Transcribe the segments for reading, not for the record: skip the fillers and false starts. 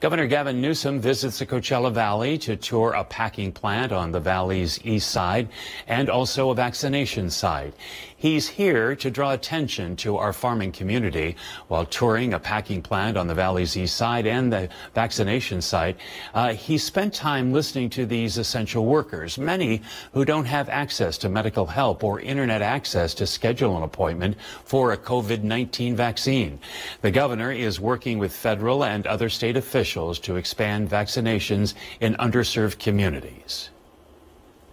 Governor Gavin Newsom visits the Coachella Valley to tour a packing plant on the valley's east side and also a vaccination site. He's here to draw attention to our farming community while touring a packing plant on the valley's east side and the vaccination site. He spent time listening to these essential workers, many who don't have access to medical help or internet access to schedule an appointment for a COVID-19 vaccine. The governor is working with federal and other state officials to expand vaccinations in underserved communities.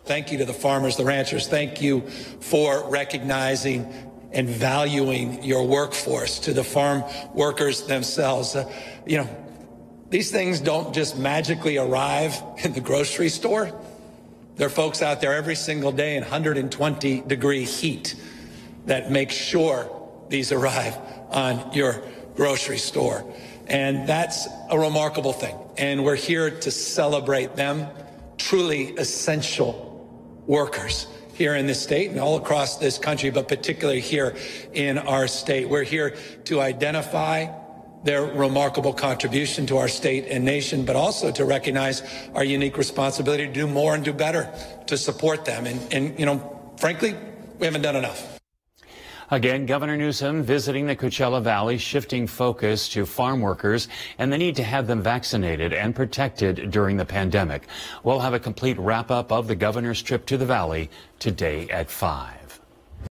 Thank you to the farmers, the ranchers. Thank you for recognizing and valuing your workforce, to the farm workers themselves. These things don't just magically arrive in the grocery store. There are folks out there every single day in 120-degree heat that make sure these arrive on your grocery store. And that's a remarkable thing. And we're here to celebrate them, truly essential workers here in this state and all across this country, but particularly here in our state. We're here to identify their remarkable contribution to our state and nation, but also to recognize our unique responsibility to do more and do better to support them. And frankly, we haven't done enough. Again, Governor Newsom visiting the Coachella Valley, shifting focus to farm workers and the need to have them vaccinated and protected during the pandemic. We'll have a complete wrap-up of the governor's trip to the valley today at 5.